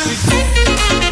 We dance.